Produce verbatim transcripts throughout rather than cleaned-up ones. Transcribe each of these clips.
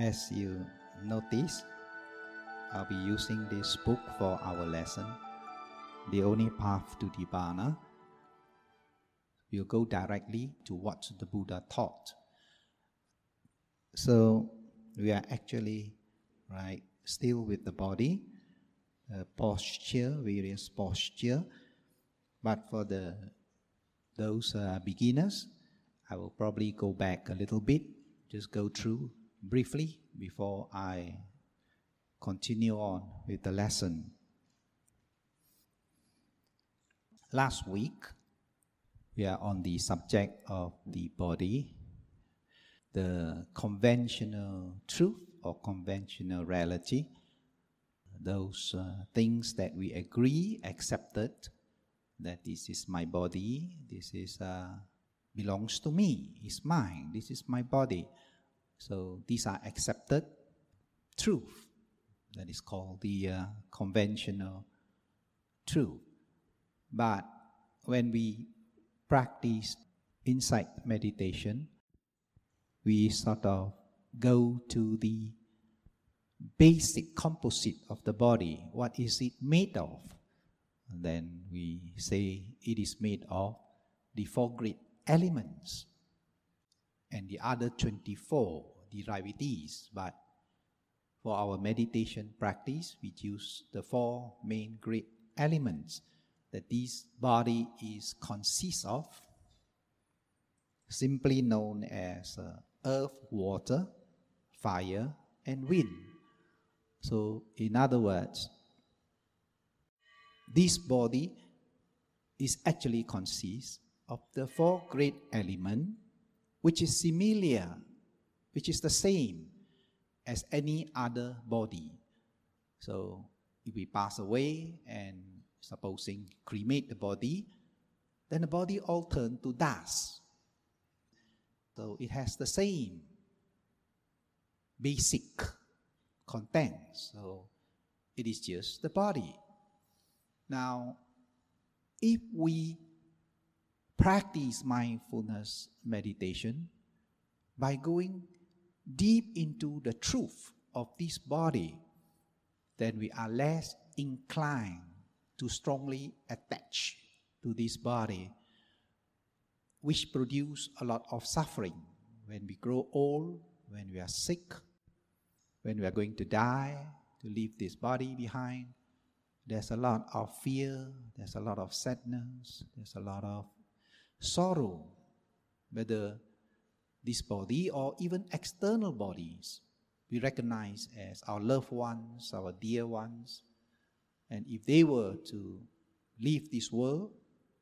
As you notice, I'll be using this book for our lesson, The Only Path to Nibbana. We'll go directly to what the Buddha taught. So we are actually right still with the body, uh, posture, various posture. But for the those uh, beginners, I will probably go back a little bit, just go through briefly before I continue on with the lesson. Last week, we are on the subject of the body, the conventional truth or conventional reality, those uh, things that we agree, accepted, that this is my body, this is uh, belongs to me, it's mine, this is my body. So these are accepted truth, that is called the uh, conventional truth. But when we practice insight meditation, we sort of go to the basic composite of the body. What is it made of? And then we say it is made of the four great elements and the other twenty-four derivations, but for our meditation practice, we use the four main great elements that this body is consists of, simply known as uh, earth, water, fire, and wind. So, in other words, this body is actually consists of the four great elements, which is similar, which is the same as any other body. So, if we pass away and supposing cremate the body, then the body all turn to dust. So, it has the same basic content. So, it is just the body. Now, if we practice mindfulness meditation by going deep into the truth of this body, then we are less inclined to strongly attach to this body, which produces a lot of suffering when we grow old, when we are sick, when we are going to die, to leave this body behind. There's a lot of fear, there's a lot of sadness, there's a lot of sorrow, whether this body or even external bodies we recognize as our loved ones, our dear ones. And if they were to leave this world,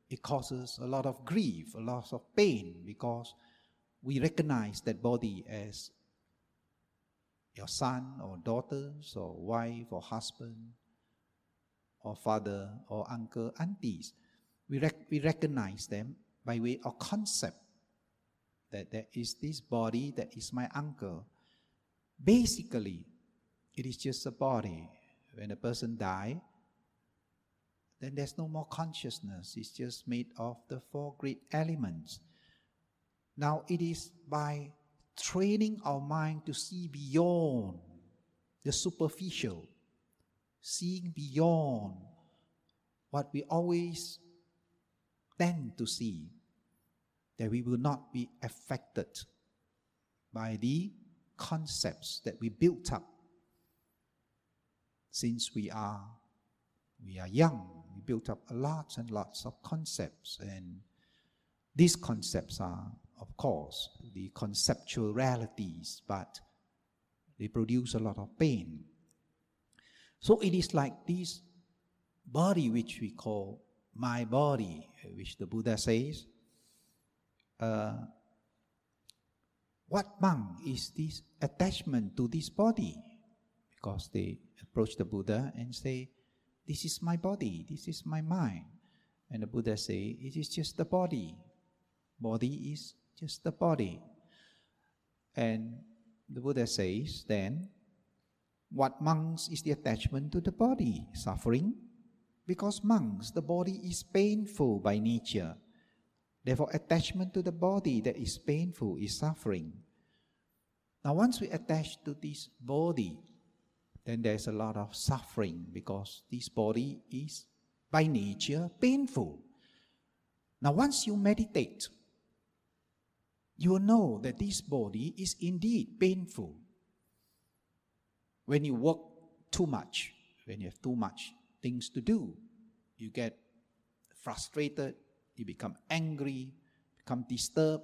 it causes a lot of grief, a lot of pain, because we recognize that body as your son or daughters or wife or husband or father or uncle, aunties. We, rec- we recognize them by way of concept, that there is this body that is my uncle. Basically, it is just a body. When a person dies, then there's no more consciousness. It's just made of the four great elements. Now, it is by training our mind to see beyond the superficial, seeing beyond what we always tend to see, that we will not be affected by the concepts that we built up since we are we are young. We built up lots and lots of concepts, and these concepts are, of course, the conceptual realities, but they produce a lot of pain. So it is like this body which we call my body, which the Buddha says, uh, what monk is this attachment to this body? Because they approach the Buddha and say, this is my body, this is my mind. And the Buddha say, it is just the body. Body is just the body. And the Buddha says then, what monks is the attachment to the body? Suffering. Because monks, the body is painful by nature. Therefore, attachment to the body that is painful is suffering. Now once we attach to this body, then there's a lot of suffering because this body is by nature painful. Now once you meditate, you will know that this body is indeed painful. When you work too much, when you have too much things to do, you get frustrated, you become angry, become disturbed.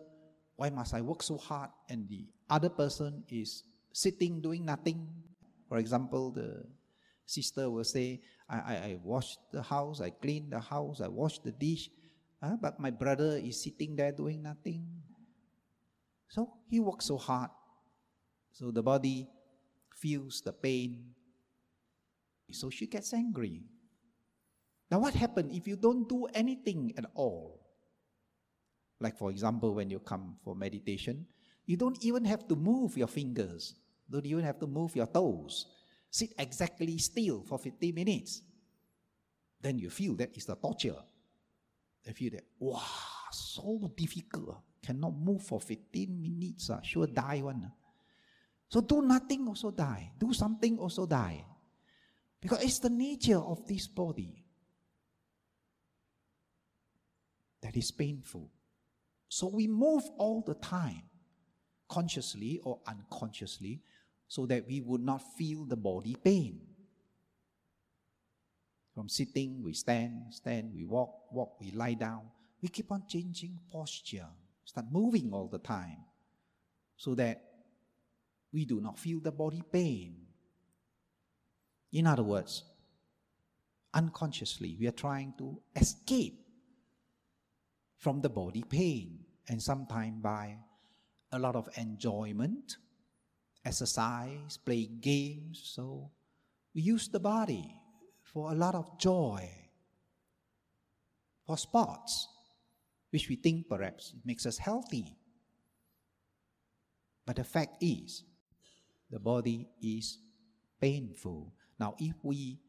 Why must I work so hard? And the other person is sitting doing nothing. For example, the sister will say, I, I, I washed the house, I cleaned the house, I washed the dish, uh, but my brother is sitting there doing nothing. So he works so hard. So the body feels the pain. So she gets angry. Now what happens if you don't do anything at all? Like for example, when you come for meditation, you don't even have to move your fingers. Don't even have to move your toes. Sit exactly still for fifteen minutes. Then you feel that is the torture. You feel that, wow, so difficult. Cannot move for fifteen minutes. Uh, sure die one. Uh. So do nothing also die. Do something also die. Because it's the nature of this body that is painful. So we move all the time, consciously or unconsciously, so that we would not feel the body pain. From sitting, we stand, stand, we walk, walk, we lie down. We keep on changing posture, start moving all the time, so that we do not feel the body pain. In other words, unconsciously, we are trying to escape from the body pain, and sometimes by a lot of enjoyment, exercise, playing games. So we use the body for a lot of joy, for sports, which we think perhaps it makes us healthy. But the fact is, the body is painful. Now if we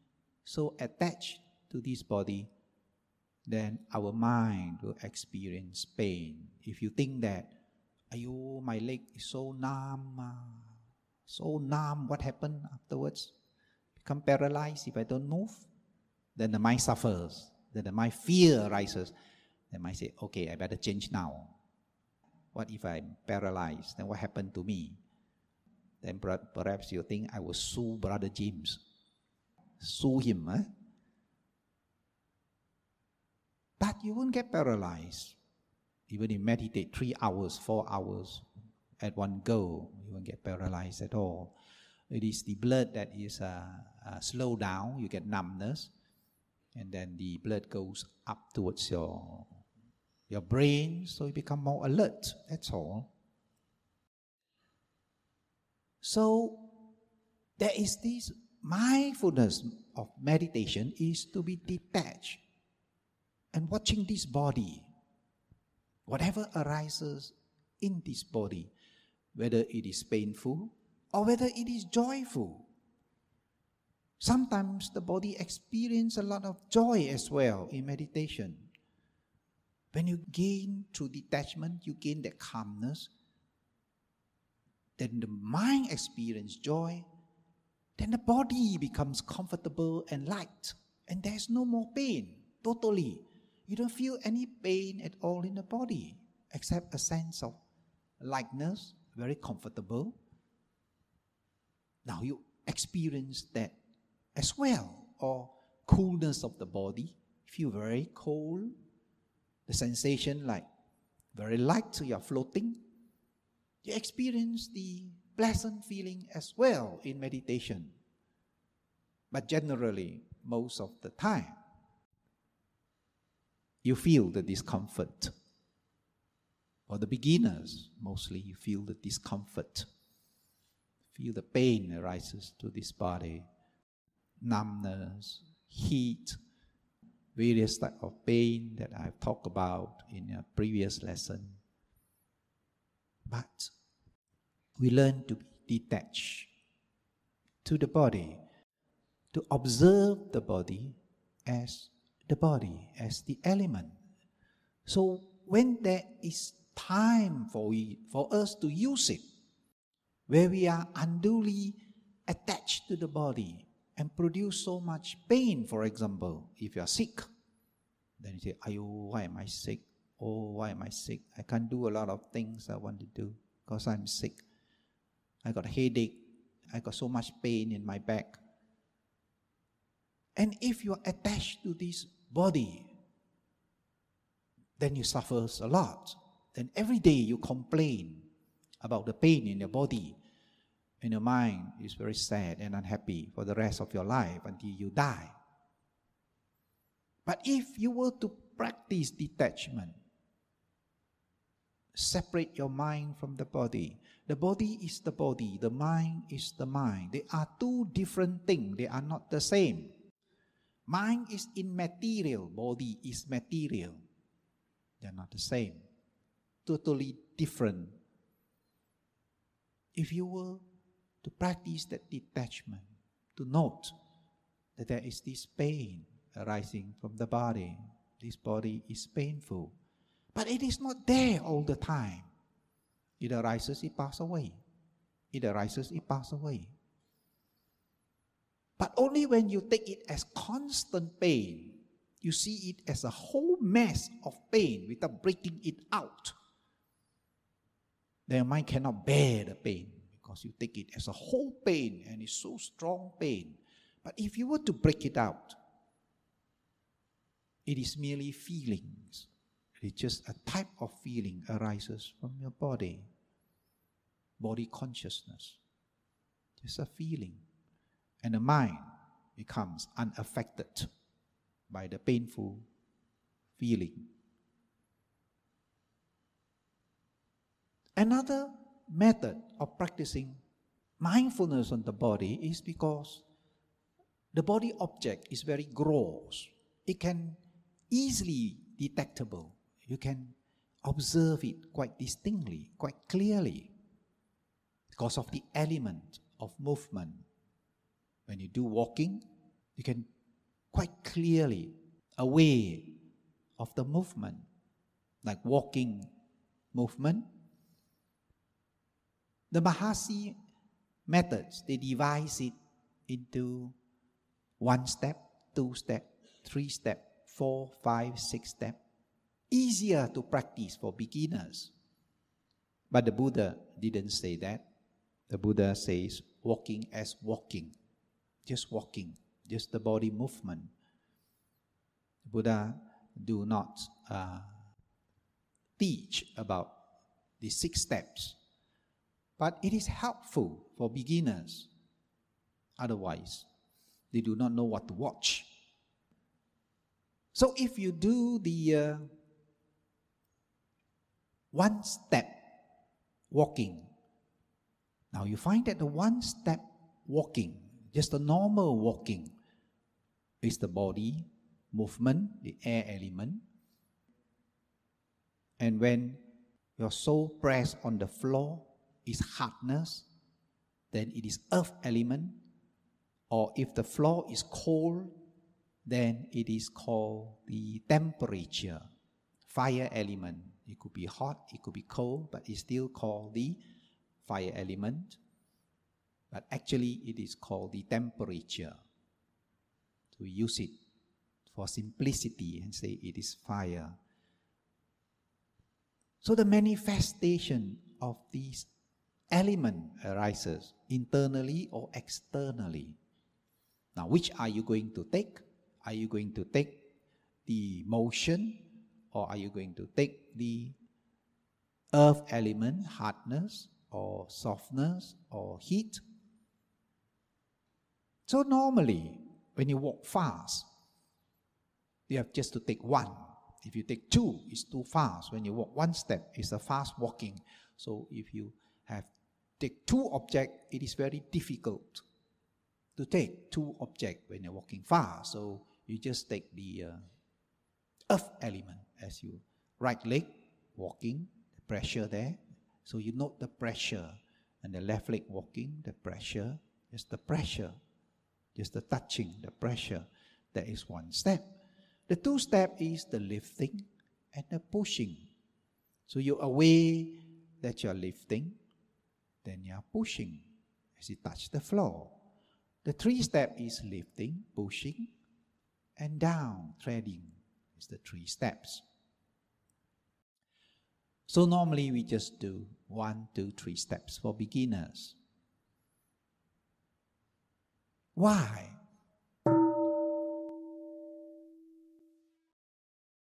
so attach to this body, then our mind will experience pain. If you think that, ayo, my leg is so numb, so numb, what happened afterwards? Become paralyzed if I don't move? Then the mind suffers, then the mind fear rises. Then I say, okay, I better change now. What if I'm paralyzed? Then what happened to me? Then perhaps you think I will sue Brother James. Sue him, eh? But you won't get paralyzed. Even if you meditate three hours, four hours at one go, you won't get paralyzed at all. It is the blood that is uh, uh, slowed down, you get numbness, and then the blood goes up towards your, your brain, so you become more alert, that's all. So, there is this mindfulness of meditation is to be detached and watching this body. Whatever arises in this body, whether it is painful or whether it is joyful. Sometimes the body experiences a lot of joy as well in meditation. When you gain through detachment, you gain that calmness. Then the mind experiences joy. Then the body becomes comfortable and light. And there's no more pain, totally. You don't feel any pain at all in the body, except a sense of lightness, very comfortable. Now you experience that as well, or coolness of the body. You feel very cold, the sensation like very light, so you're floating. You experience the pleasant feeling as well in meditation. But generally, most of the time, you feel the discomfort. For the beginners, mostly you feel the discomfort. Feel the pain arises to this body. Numbness, heat, various types of pain that I've talked about in a previous lesson. But we learn to be detached to the body, to observe the body as the body, as the element. So when there is time for, we, for us to use it, where we are unduly attached to the body and produce so much pain. For example, if you are sick, then you say, ayo, why am I sick? Oh, why am I sick? I can't do a lot of things I want to do because I'm sick. I got a headache. I got so much pain in my back. And if you are attached to this body, then you suffer a lot. Then every day you complain about the pain in your body. And your mind is very sad and unhappy for the rest of your life until you die. But if you were to practice detachment, separate your mind from the body. The body is the body, the mind is the mind. They are two different things, they are not the same. Mind is immaterial, body is material. They are not the same, totally different. If you were to practice that detachment, to note that there is this pain arising from the body, this body is painful, but it is not there all the time. It arises, it passes away. It arises, it passes away. But only when you take it as constant pain, you see it as a whole mess of pain without breaking it out, then your mind cannot bear the pain because you take it as a whole pain and it's so strong pain. But if you were to break it out, it is merely feelings. It's just a type of feeling arises from your body, body consciousness. Just a feeling. And the mind becomes unaffected by the painful feeling. Another method of practicing mindfulness on the body is because the body object is very gross. It can easily be detectable. You can observe it quite distinctly, quite clearly, because of the element of movement. When you do walking, you can quite clearly aware of the movement, like walking movement. The Mahasi methods, they divide it into one step, two step, three step, four, five, six step. Easier to practice for beginners. But the Buddha didn't say that. The Buddha says walking as walking. Just walking. Just the body movement. The Buddha do not uh, teach about the six steps. But it is helpful for beginners. Otherwise, they do not know what to watch. So if you do the Uh, One step walking. Now you find that the one step walking, just the normal walking, is the body movement, the air element. And when your soul pressed on the floor is hardness, then it is earth element. Or if the floor is cold, then it is called the temperature, fire element. It could be hot, it could be cold, but it's still called the fire element. But actually, it is called the temperature. So we use it for simplicity and say it is fire. So the manifestation of these element arises internally or externally. Now, which are you going to take? Are you going to take the motion? Or are you going to take the earth element, hardness, or softness, or heat? So normally, when you walk fast, you have just to take one. If you take two, it's too fast. When you walk one step, it's a fast walking. So if you have take two objects, it is very difficult to take two objects when you're walking fast. So you just take the Uh, earth element as you right leg walking, the pressure there, so you note the pressure, and the left leg walking, the pressure, just the pressure, just the touching, the pressure. That is one step. The two step is the lifting and the pushing. So you're aware that you're lifting, Then you are pushing as you touch the floor. The three step is lifting, pushing, and down, treading. It's the three steps. So normally we just do one, two, three steps for beginners. Why?